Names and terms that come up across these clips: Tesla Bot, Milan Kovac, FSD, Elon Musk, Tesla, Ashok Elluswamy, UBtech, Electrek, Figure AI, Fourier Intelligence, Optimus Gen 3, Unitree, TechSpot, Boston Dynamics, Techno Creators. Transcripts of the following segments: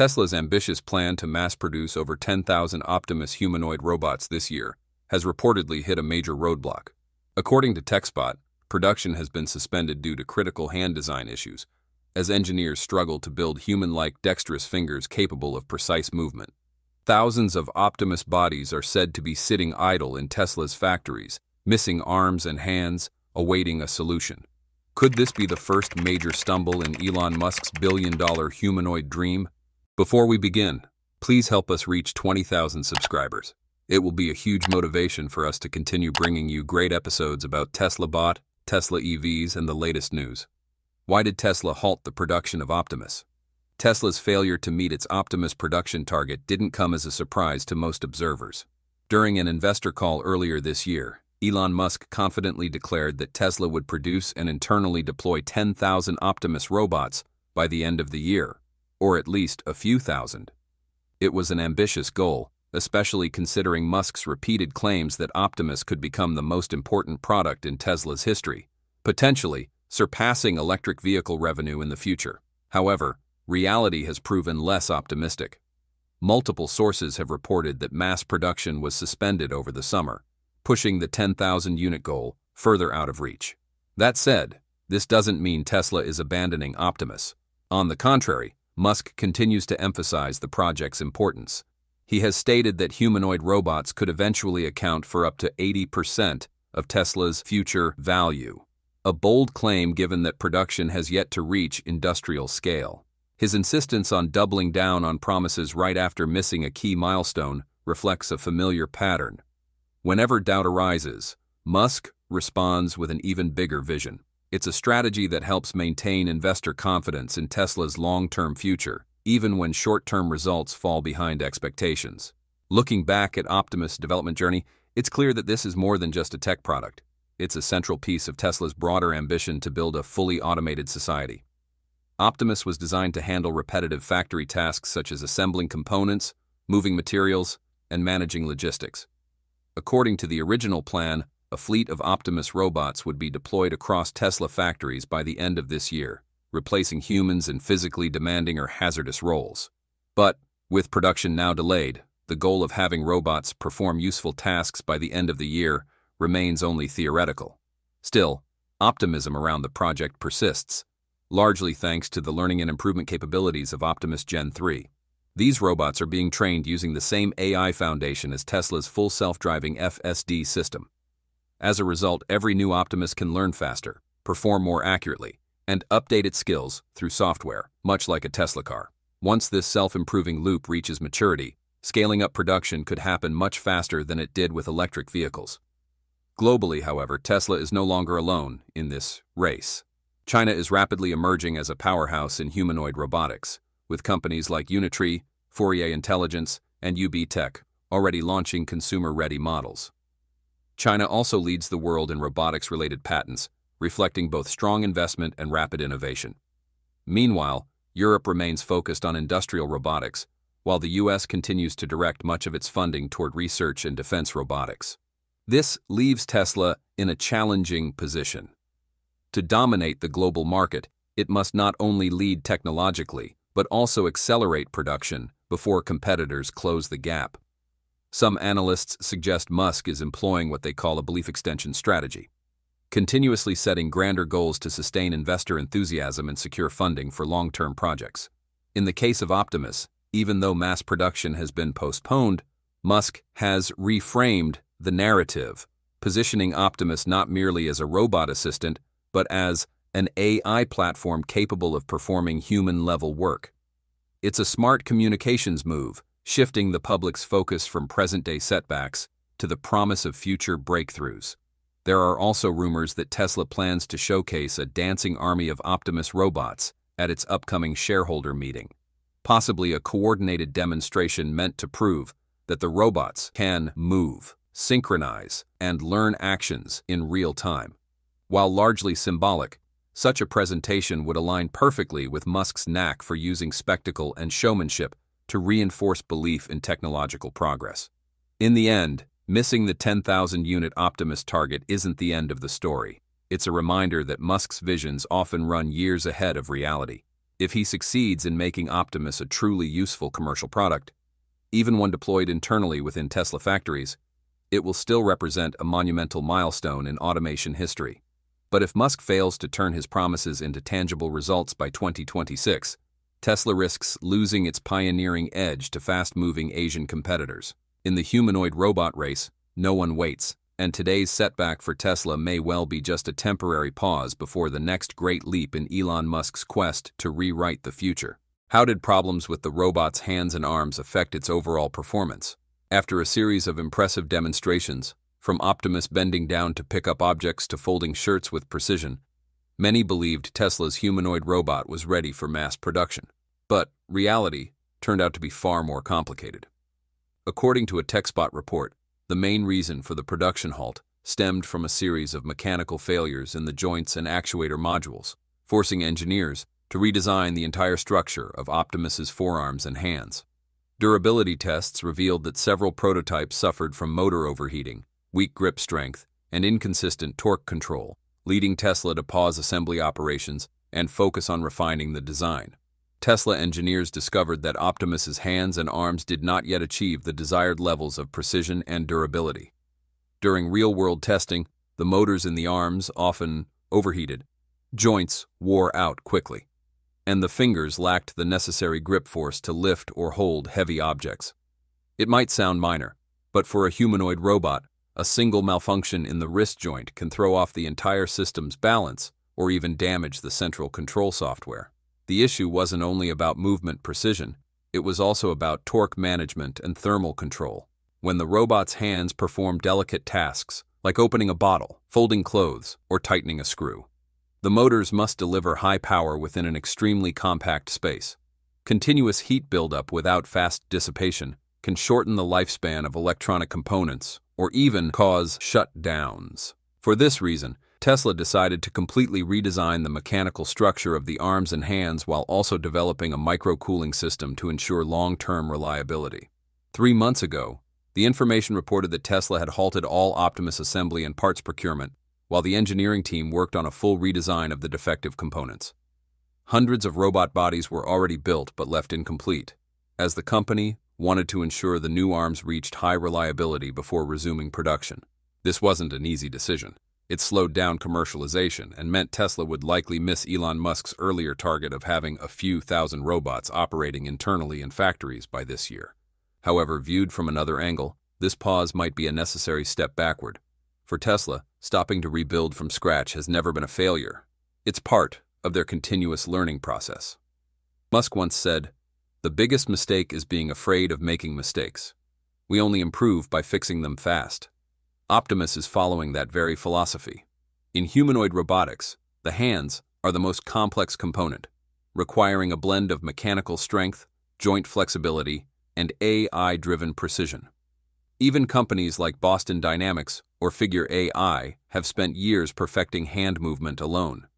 Tesla's ambitious plan to mass-produce over 10,000 Optimus humanoid robots this year has reportedly hit a major roadblock. According to TechSpot, production has been suspended due to critical hand design issues, as engineers struggle to build human-like dexterous fingers capable of precise movement. Thousands of Optimus bodies are said to be sitting idle in Tesla's factories, missing arms and hands, awaiting a solution. Could this be the first major stumble in Elon Musk's billion-dollar humanoid dream? Before we begin, please help us reach 20,000 subscribers. It will be a huge motivation for us to continue bringing you great episodes about Tesla Bot, Tesla EVs, and the latest news. Why did Tesla halt the production of Optimus? Tesla's failure to meet its Optimus production target didn't come as a surprise to most observers. During an investor call earlier this year, Elon Musk confidently declared that Tesla would produce and internally deploy 10,000 Optimus robots by the end of the year, or at least a few thousand. It was an ambitious goal, especially considering Musk's repeated claims that Optimus could become the most important product in Tesla's history, potentially surpassing electric vehicle revenue in the future. However, reality has proven less optimistic. Multiple sources have reported that mass production was suspended over the summer, pushing the 10,000-unit goal further out of reach. That said, this doesn't mean Tesla is abandoning Optimus. On the contrary, Musk continues to emphasize the project's importance. He has stated that humanoid robots could eventually account for up to 80% of Tesla's future value, a bold claim given that production has yet to reach industrial scale. His insistence on doubling down on promises right after missing a key milestone reflects a familiar pattern. Whenever doubt arises, Musk responds with an even bigger vision. It's a strategy that helps maintain investor confidence in Tesla's long-term future, even when short-term results fall behind expectations. Looking back at Optimus' development journey, it's clear that this is more than just a tech product. It's a central piece of Tesla's broader ambition to build a fully automated society. Optimus was designed to handle repetitive factory tasks such as assembling components, moving materials, and managing logistics. According to the original plan, a fleet of Optimus robots would be deployed across Tesla factories by the end of this year, replacing humans in physically demanding or hazardous roles. But, with production now delayed, the goal of having robots perform useful tasks by the end of the year remains only theoretical. Still, optimism around the project persists, largely thanks to the learning and improvement capabilities of Optimus Gen 3. These robots are being trained using the same AI foundation as Tesla's full self-driving FSD system. As a result, every new Optimus can learn faster, perform more accurately, and update its skills through software, much like a Tesla car. Once this self-improving loop reaches maturity, scaling up production could happen much faster than it did with electric vehicles. Globally, however, Tesla is no longer alone in this race. China is rapidly emerging as a powerhouse in humanoid robotics, with companies like Unitree, Fourier Intelligence, and UBtech already launching consumer-ready models. China also leads the world in robotics-related patents, reflecting both strong investment and rapid innovation. Meanwhile, Europe remains focused on industrial robotics, while the US continues to direct much of its funding toward research and defense robotics. This leaves Tesla in a challenging position. To dominate the global market, it must not only lead technologically, but also accelerate production before competitors close the gap. Some analysts suggest Musk is employing what they call a belief extension strategy, continuously setting grander goals to sustain investor enthusiasm and secure funding for long-term projects. In the case of Optimus, even though mass production has been postponed, Musk has reframed the narrative, positioning Optimus not merely as a robot assistant, but as an AI platform capable of performing human-level work. It's a smart communications move, shifting the public's focus from present-day setbacks to the promise of future breakthroughs. There are also rumors that Tesla plans to showcase a dancing army of Optimus robots at its upcoming shareholder meeting, possibly a coordinated demonstration meant to prove that the robots can move, synchronize, and learn actions in real time. While largely symbolic, such a presentation would align perfectly with Musk's knack for using spectacle and showmanship to reinforce belief in technological progress. In the end, missing the 10,000-unit Optimus target isn't the end of the story. It's a reminder that Musk's visions often run years ahead of reality. if he succeeds in making Optimus a truly useful commercial product, even when deployed internally within Tesla factories, it will still represent a monumental milestone in automation history. But if Musk fails to turn his promises into tangible results by 2026, Tesla risks losing its pioneering edge to fast-moving Asian competitors. In the humanoid robot race, no one waits, and today's setback for Tesla may well be just a temporary pause before the next great leap in Elon Musk's quest to rewrite the future. How did problems with the robot's hands and arms affect its overall performance? After a series of impressive demonstrations, from Optimus bending down to pick up objects to folding shirts with precision, many believed Tesla's humanoid robot was ready for mass production. But reality turned out to be far more complicated. According to a TechSpot report, the main reason for the production halt stemmed from a series of mechanical failures in the joints and actuator modules, forcing engineers to redesign the entire structure of Optimus's forearms and hands. Durability tests revealed that several prototypes suffered from motor overheating, weak grip strength, and inconsistent torque control, leading Tesla to pause assembly operations and focus on refining the design. Tesla engineers discovered that Optimus's hands and arms did not yet achieve the desired levels of precision and durability. During real-world testing, the motors in the arms often overheated, joints wore out quickly, and the fingers lacked the necessary grip force to lift or hold heavy objects. It might sound minor, but for a humanoid robot, a single malfunction in the wrist joint can throw off the entire system's balance or even damage the central control software. The issue wasn't only about movement precision, it was also about torque management and thermal control. When the robot's hands perform delicate tasks, like opening a bottle, folding clothes, or tightening a screw, the motors must deliver high power within an extremely compact space. Continuous heat buildup without fast dissipation can shorten the lifespan of electronic components or even cause shutdowns. For this reason, Tesla decided to completely redesign the mechanical structure of the arms and hands while also developing a micro-cooling system to ensure long-term reliability. 3 months ago, the information reported that Tesla had halted all Optimus assembly and parts procurement, while the engineering team worked on a full redesign of the defective components. Hundreds of robot bodies were already built but left incomplete, as the company wanted to ensure the new arms reached high reliability before resuming production. This wasn't an easy decision. It slowed down commercialization and meant Tesla would likely miss Elon Musk's earlier target of having a few thousand robots operating internally in factories by this year. However, viewed from another angle, this pause might be a necessary step backward. For Tesla, stopping to rebuild from scratch has never been a failure. It's part of their continuous learning process. Musk once said, "The biggest mistake is being afraid of making mistakes. We only improve by fixing them fast." Optimus is following that very philosophy. In humanoid robotics, the hands are the most complex component, requiring a blend of mechanical strength, joint flexibility, and AI-driven precision. Even companies like Boston Dynamics or Figure AI have spent years perfecting hand movement alone.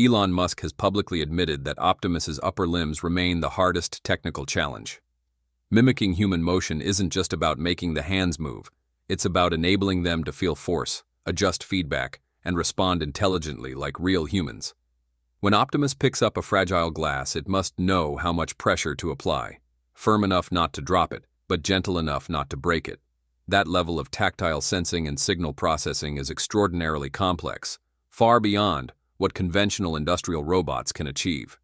Elon Musk has publicly admitted that Optimus's upper limbs remain the hardest technical challenge. Mimicking human motion isn't just about making the hands move, it's about enabling them to feel force, adjust feedback, and respond intelligently like real humans. When Optimus picks up a fragile glass, it must know how much pressure to apply, firm enough not to drop it, but gentle enough not to break it. That level of tactile sensing and signal processing is extraordinarily complex, far beyond what conventional industrial robots can achieve.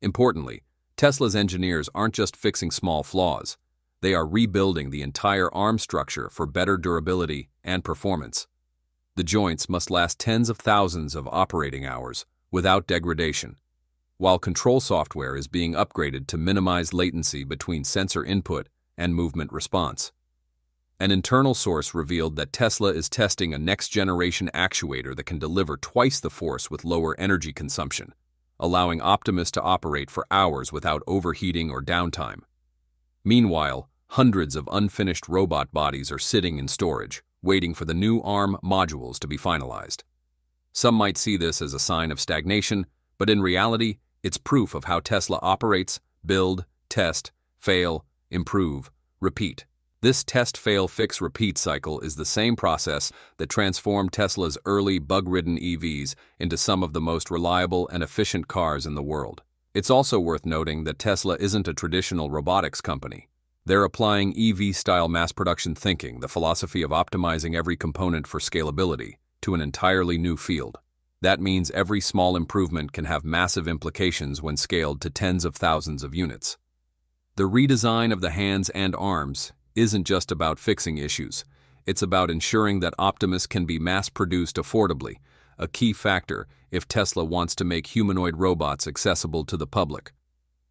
Importantly, Tesla's engineers aren't just fixing small flaws, they are rebuilding the entire arm structure for better durability and performance. The joints must last tens of thousands of operating hours without degradation, while control software is being upgraded to minimize latency between sensor input and movement response. An internal source revealed that Tesla is testing a next-generation actuator that can deliver twice the force with lower energy consumption, allowing Optimus to operate for hours without overheating or downtime. Meanwhile, hundreds of unfinished robot bodies are sitting in storage, waiting for the new arm modules to be finalized. Some might see this as a sign of stagnation, but in reality, it's proof of how Tesla operates: build, test, fail, improve, repeat. This test-fail-fix-repeat cycle is the same process that transformed Tesla's early bug-ridden EVs into some of the most reliable and efficient cars in the world. It's also worth noting that Tesla isn't a traditional robotics company. They're applying EV-style mass production thinking, the philosophy of optimizing every component for scalability, to an entirely new field. That means every small improvement can have massive implications when scaled to tens of thousands of units. The redesign of the hands and arms isn't just about fixing issues. It's about ensuring that Optimus can be mass-produced affordably, a key factor if Tesla wants to make humanoid robots accessible to the public.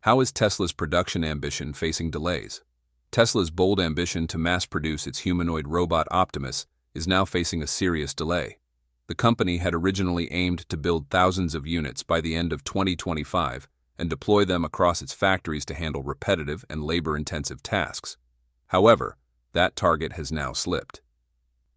How is Tesla's production ambition facing delays? Tesla's bold ambition to mass-produce its humanoid robot Optimus is now facing a serious delay. The company had originally aimed to build thousands of units by the end of 2025 and deploy them across its factories to handle repetitive and labor-intensive tasks. However, that target has now slipped.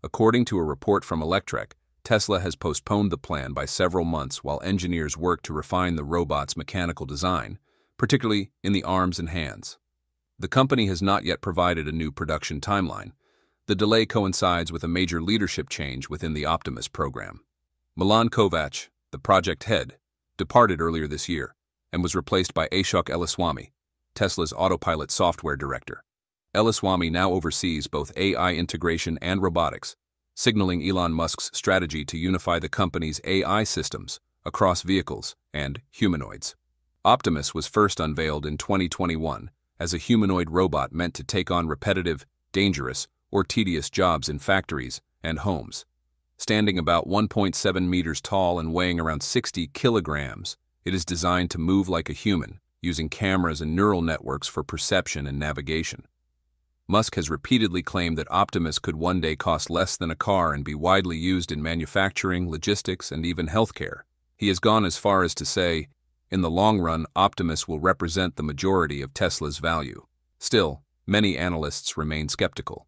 According to a report from Electrek, Tesla has postponed the plan by several months while engineers work to refine the robot's mechanical design, particularly in the arms and hands. The company has not yet provided a new production timeline. The delay coincides with a major leadership change within the Optimus program. Milan Kovac, the project head, departed earlier this year and was replaced by Ashok Elluswamy, Tesla's autopilot software director. Elluswamy now oversees both AI integration and robotics, signaling Elon Musk's strategy to unify the company's AI systems across vehicles and humanoids. Optimus was first unveiled in 2021 as a humanoid robot meant to take on repetitive, dangerous, or tedious jobs in factories and homes. Standing about 1.7 meters tall and weighing around 60 kilograms, it is designed to move like a human, using cameras and neural networks for perception and navigation. Musk has repeatedly claimed that Optimus could one day cost less than a car and be widely used in manufacturing, logistics, and even healthcare. He has gone as far as to say, in the long run, Optimus will represent the majority of Tesla's value. Still, many analysts remain skeptical.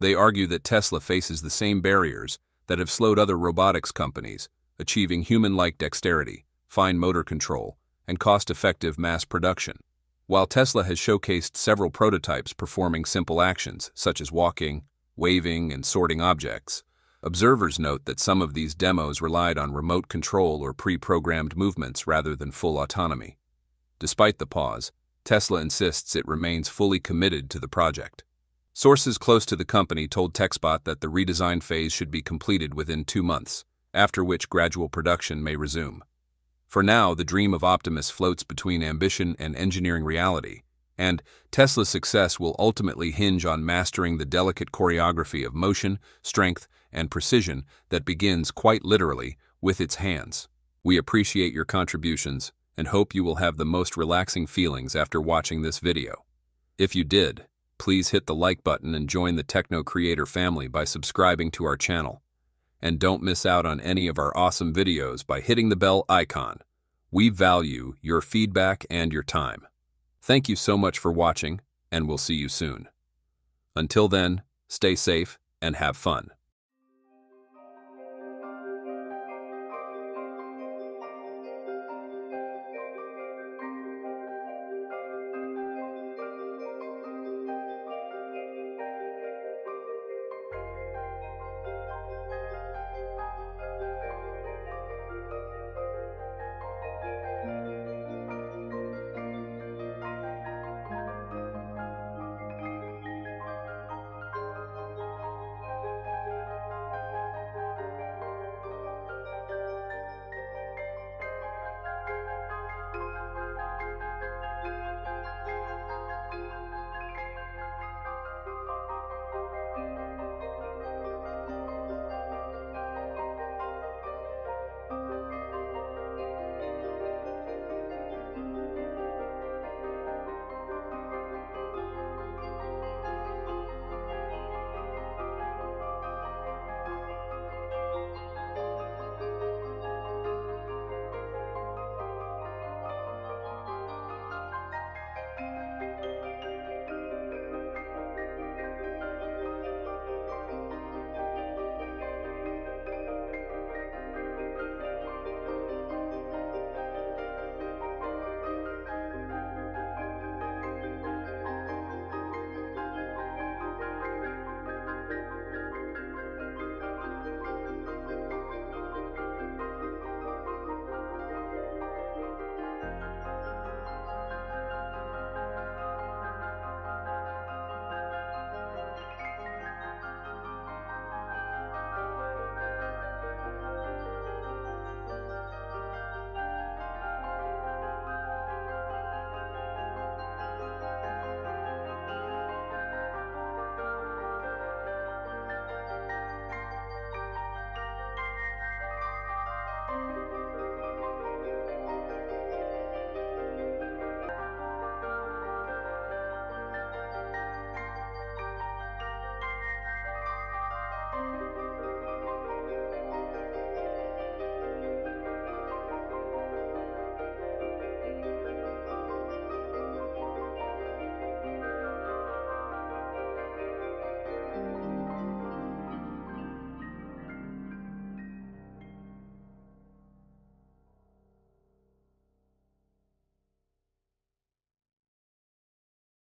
They argue that Tesla faces the same barriers that have slowed other robotics companies achieving human-like dexterity, fine motor control, and cost-effective mass production. While Tesla has showcased several prototypes performing simple actions such as walking, waving, and sorting objects, observers note that some of these demos relied on remote control or pre-programmed movements rather than full autonomy. Despite the pause, Tesla insists it remains fully committed to the project. Sources close to the company told TechSpot that the redesign phase should be completed within 2 months, after which gradual production may resume. For now, the dream of Optimus floats between ambition and engineering reality, and Tesla's success will ultimately hinge on mastering the delicate choreography of motion, strength, and precision that begins quite literally with its hands. We appreciate your contributions and hope you will have the most relaxing feelings after watching this video. If you did, please hit the like button and join the Techno Creator family by subscribing to our channel. And don't miss out on any of our awesome videos by hitting the bell icon. We value your feedback and your time. Thank you so much for watching, and we'll see you soon. Until then, stay safe and have fun.